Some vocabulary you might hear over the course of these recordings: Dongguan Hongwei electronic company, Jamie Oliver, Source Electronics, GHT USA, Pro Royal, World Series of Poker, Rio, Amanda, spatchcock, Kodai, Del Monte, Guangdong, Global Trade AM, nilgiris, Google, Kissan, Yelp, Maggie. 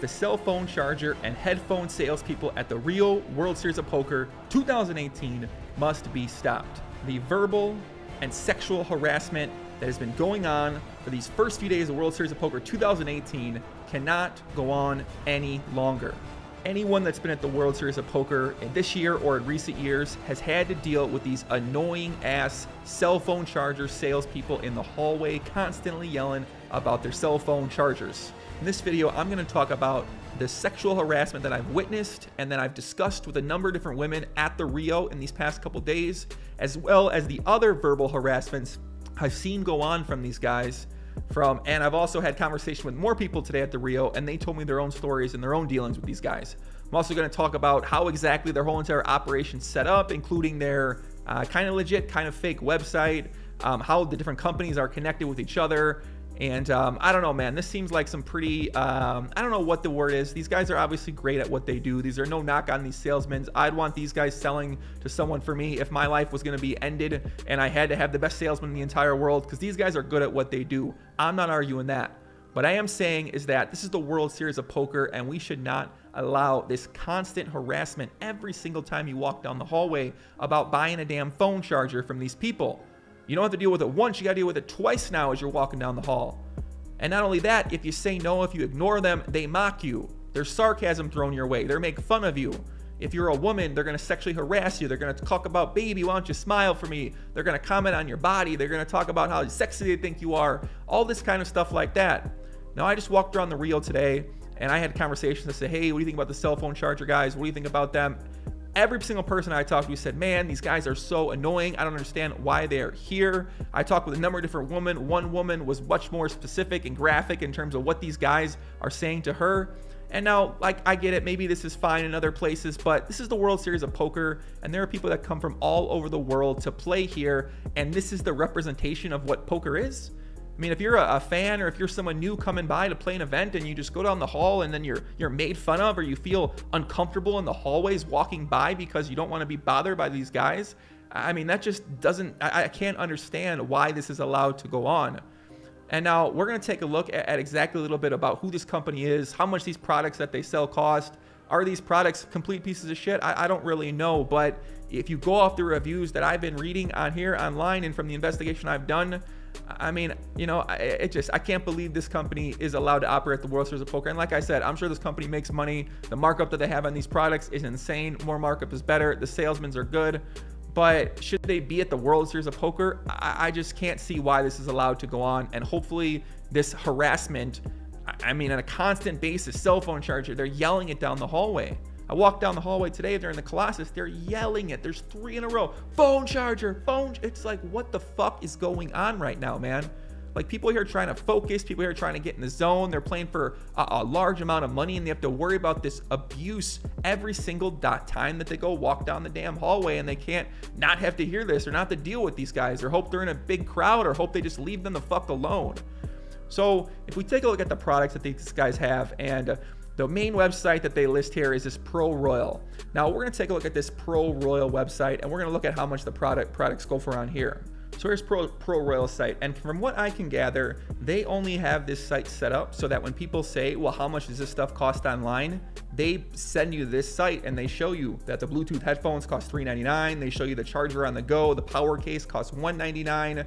The cell phone charger and headphone salespeople at the Rio World Series of Poker 2018 must be stopped. The verbal and sexual harassment that has been going on for these first few days of World Series of Poker 2018 cannot go on any longer. Anyone that's been at the World Series of Poker this year or in recent years has had to deal with these annoying ass cell phone charger salespeople in the hallway constantly yelling about their cell phone chargers. In this video, I'm going to talk about the sexual harassment that I've witnessed and that I've discussed with a number of different women at the Rio in these past couple days, as well as the other verbal harassments I've seen go on from these guys. And I've also had conversation with more people today at the Rio, and they told me their own stories and their own dealings with these guys. I'm also going to talk about how exactly their whole entire operation set up, including their kind of legit, kind of fake website, how the different companies are connected with each other. And I don't know, man, this seems like some pretty, I don't know what the word is. These guys are obviously great at what they do. These are no knock on these salesmen. I'd want these guys selling to someone for me if my life was going to be ended and I had to have the best salesman in the entire world, because these guys are good at what they do. I'm not arguing that. What I am saying is that this is the World Series of Poker, and we should not allow this constant harassment every single time you walk down the hallway about buying a damn phone charger from these people. You don't have to deal with it once, you gotta deal with it twice now as you're walking down the hall. And not only that, if you say no, if you ignore them, they mock you. There's sarcasm thrown your way. They make fun of you. If you're a woman, they're gonna sexually harass you. They're gonna talk about, baby, why don't you smile for me? They're gonna comment on your body. They're gonna talk about how sexy they think you are. All this kind of stuff like that. Now, I just walked around the Rio today and I had conversations that say, hey, what do you think about the cell phone charger guys? What do you think about them? Every single person I talked to said, man, these guys are so annoying. I don't understand why they're here. I talked with a number of different women. One woman was much more specific and graphic in terms of what these guys are saying to her. And now, like, I get it, maybe this is fine in other places, but this is the World Series of Poker, and there are people that come from all over the world to play here, and this is the representation of what poker is. I mean, if you're a fan or if you're someone new coming by to play an event and you just go down the hall and then you're made fun of, or you feel uncomfortable in the hallways walking by because you don't want to be bothered by these guys, I mean, that just doesn't, I can't understand why this is allowed to go on. And now we're going to take a look at exactly a little bit about who this company is, how much these products that they sell cost. Are these products complete pieces of shit? I don't really know, but if you go off the reviews that I've been reading on here online and from the investigation I've done, I mean, you know, I can't believe this company is allowed to operate the World Series of Poker. And like I said, I'm sure this company makes money. The markup that they have on these products is insane. More markup is better. The salesmen are good. But should they be at the World Series of Poker? I just can't see why this is allowed to go on. And hopefully this harassment, I mean, on a constant basis, cell phone charger, they're yelling it down the hallway. I walked down the hallway today during the Colossus. They're yelling it. There's three in a row. Phone charger, phone. It's like, what the fuck is going on right now, man? Like, people here trying to focus. People here trying to get in the zone. They're playing for a large amount of money, and they have to worry about this abuse every single time that they go walk down the damn hallway, and they can't not have to hear this or not to deal with these guys, or hope they're in a big crowd, or hope they just leave them the fuck alone. So if we take a look at the products that these guys have, and the main website that they list here is this Pro Royal. Now we're gonna take a look at this Pro Royal website, and we're gonna look at how much the products go for on here. So here's Pro Royal site, and from what I can gather, they only have this site set up so that when people say, well, how much does this stuff cost online? They send you this site and they show you that the Bluetooth headphones cost $3.99. They show you the charger on the go, the power case costs $1.99.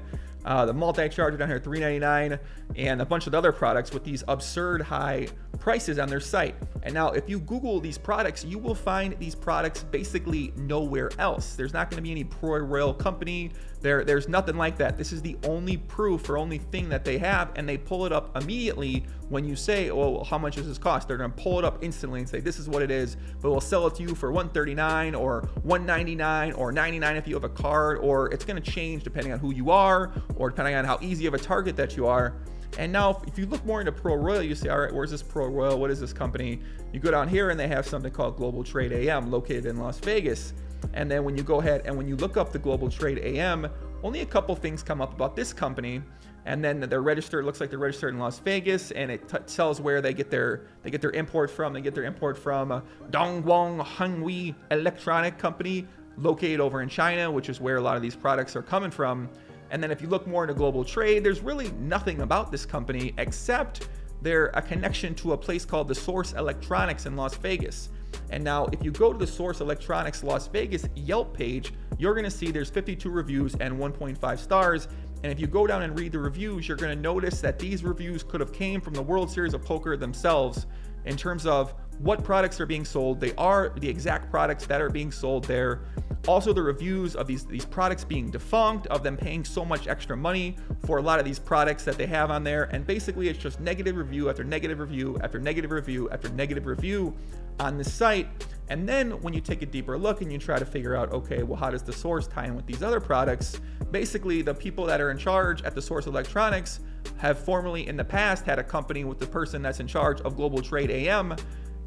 The multi-charger down here, $3.99, and a bunch of other products with these absurd high prices on their site. And now if you Google these products, you will find these products basically nowhere else. There's not going to be any Pro Royal company. There's nothing like that. This is the only proof or only thing that they have, and they pull it up immediately when you say, well, how much does this cost? They're going to pull it up instantly and say, this is what it is, but we'll sell it to you for $139 or $199 or $99 if you have a card, or it's going to change depending on who you are, or depending on how easy of a target that you are. And now if you look more into Pro Royal, you say, all right, where's this Pro Royal? What is this company? You go down here and they have something called Global Trade AM, located in Las Vegas. And then when you go ahead and when you look up the Global Trade AM, only a couple things come up about this company. And then they're registered, looks like they're registered in Las Vegas, and it tells where they get their import from. They get their import from Dongguan Hongwei Electronic Company, located over in China, which is where a lot of these products are coming from. And then if you look more into global trade, there's really nothing about this company except they're a connection to a place called the Source Electronics in Las Vegas. And now if you go to the Source Electronics Las Vegas Yelp page, you're gonna see there's 52 reviews and 1.5 stars. And if you go down and read the reviews, you're gonna notice that these reviews could have came from the World Series of Poker themselves in terms of what products are being sold. They are the exact products that are being sold there. Also the reviews of these products being defunct, of them paying so much extra money for a lot of these products that they have on there. And basically it's just negative review after negative review after negative review after negative review on the site. And then when you take a deeper look and you try to figure out, okay, well, how does the Source tie in with these other products? Basically, the people that are in charge at the Source Electronics have formerly in the past had a company with the person that's in charge of Global Trade AM.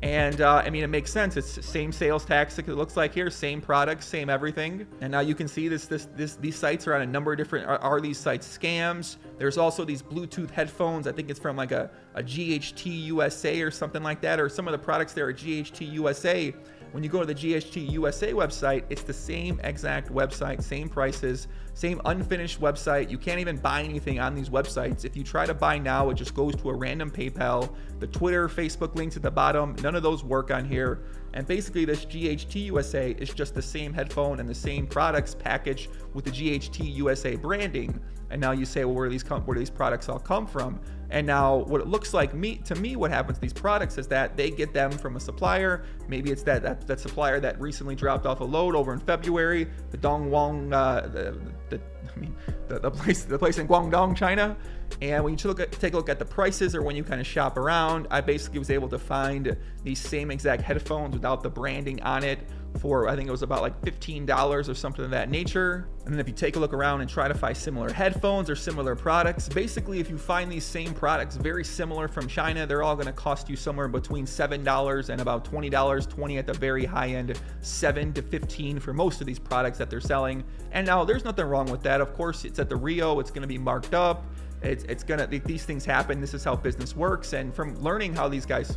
And I mean, it makes sense. It's same sales tax, it looks like here, same products, same everything. And now you can see these sites are on a number of different, are these sites scams? There's also these Bluetooth headphones. I think it's from like a GHT USA or something like that, or some of the products there are GHT USA. When you go to the GHT USA website, it's the same exact website, same prices, same unfinished website. You can't even buy anything on these websites. If you try to buy now, it just goes to a random PayPal. The Twitter, Facebook links at the bottom, none of those work on here. And basically this GHT USA is just the same headphone and the same products package with the GHT USA branding. And now you say, well, where do these products all come from? And now what it looks like to me, what happens to these products is that they get them from a supplier. Maybe it's that supplier that recently dropped off a load over in February, the Dongguan, the place in Guangdong, China. And when you take a look at the prices, or when you kind of shop around, I basically was able to find these same exact headphones without the branding on it for, I think it was about like $15 or something of that nature. And then if you take a look around and try to find similar headphones or similar products, basically if you find these same products very similar from China, they're all gonna cost you somewhere between $7 and about $20, 20 at the very high end, 7 to 15 for most of these products that they're selling. And now there's nothing wrong with that. Of course, it's at the Rio, it's gonna be marked up. These things happen. This is how business works. And from learning how these guys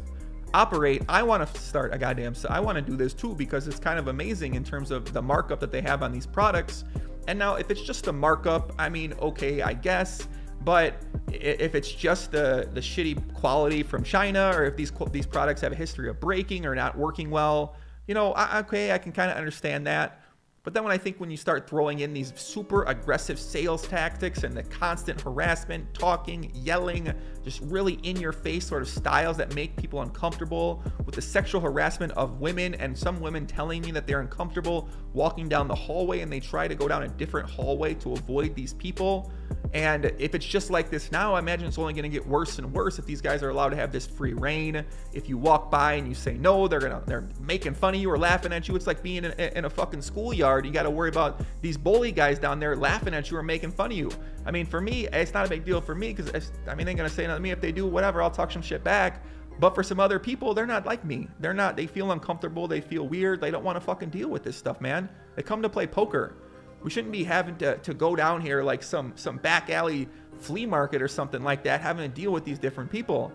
operate, I want to start a goddamn, so I want to do this too, because it's kind of amazing in terms of the markup that they have on these products. And now if it's just the markup, I mean, okay, I guess, but if it's just the shitty quality from China, or if these products have a history of breaking or not working well, you know, okay, I can kind of understand that. But then when you start throwing in these super aggressive sales tactics and the constant harassment, talking, yelling, just really in your face sort of styles that make people uncomfortable, with the sexual harassment of women, and some women telling me that they're uncomfortable walking down the hallway and they try to go down a different hallway to avoid these people. And if it's just like this now, I imagine it's only gonna get worse and worse if these guys are allowed to have this free reign. If you walk by and you say no, they're making fun of you or laughing at you. It's like being in a fucking schoolyard. You gotta worry about these bully guys down there laughing at you or making fun of you. I mean, for me, it's not a big deal for me, because I mean, they're gonna say nothing to me. If they do, whatever, I'll talk some shit back. But for some other people, they're not like me. They're not, they feel uncomfortable, they feel weird, they don't wanna fucking deal with this stuff, man. They come to play poker. We shouldn't be having to go down here like some back alley flea market or something like that, having to deal with these different people.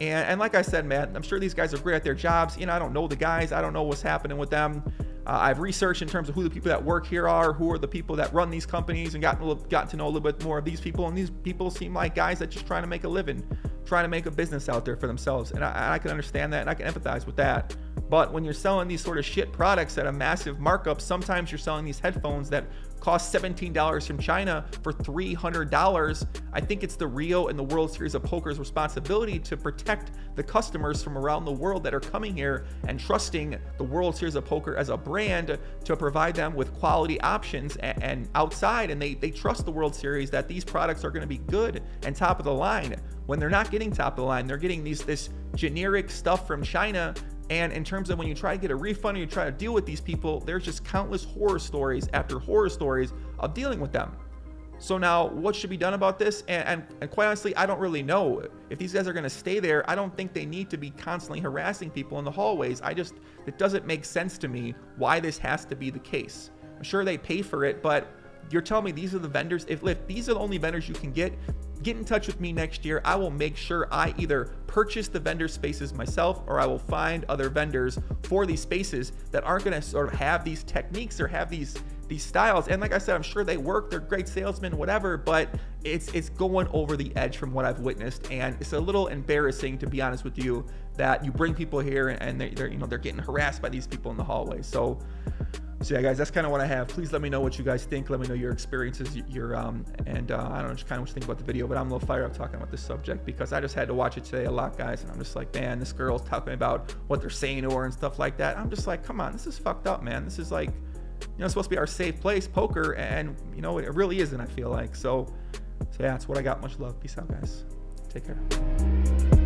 And like I said, man, I'm sure these guys are great at their jobs. You know, I don't know the guys. I don't know what's happening with them. I've researched in terms of who the people that work here are, who are the people that run these companies, and gotten to know a little bit more of these people. And these people seem like guys that just trying to make a living, trying to make a business out there for themselves. And I can understand that, and I can empathize with that. But when you're selling these sort of shit products at a massive markup, sometimes you're selling these headphones that cost $17 from China for $300. I think it's the Rio and the World Series of Poker's responsibility to protect the customers from around the world that are coming here and trusting the World Series of Poker as a brand to provide them with quality options and outside. And they trust the World Series that these products are going to be good and top of the line. When they're not getting top of the line, they're getting this generic stuff from China. And in terms of when you try to get a refund or you try to deal with these people, there's just countless horror stories after horror stories of dealing with them. So now what should be done about this? And quite honestly, I don't really know. If these guys are gonna stay there, I don't think they need to be constantly harassing people in the hallways. It doesn't make sense to me why this has to be the case. I'm sure they pay for it, but you're telling me these are the vendors. If these are the only vendors you can get in touch with me next year. I will make sure I either purchase the vendor spaces myself, or I will find other vendors for these spaces that aren't going to sort of have these techniques or have these these styles. And like I said, I'm sure they work, they're great salesmen, whatever, but it's going over the edge from what I've witnessed. And it's a little embarrassing, to be honest with you, that you bring people here and they're getting harassed by these people in the hallway. So yeah, guys, that's kind of what I have. Please let me know what you guys think. Let me know your experiences, I don't know, just kind of what you think about the video, but I'm a little fired up talking about this subject because I just had to watch it today a lot, guys. And I'm just like, man, this girl's talking about what they're saying to her and stuff like that. I'm just like, come on, this is fucked up, man. This is like, it's supposed to be our safe place, poker, and it really isn't, I feel like. So yeah, that's what I got. Much love. Peace out, guys. Take care.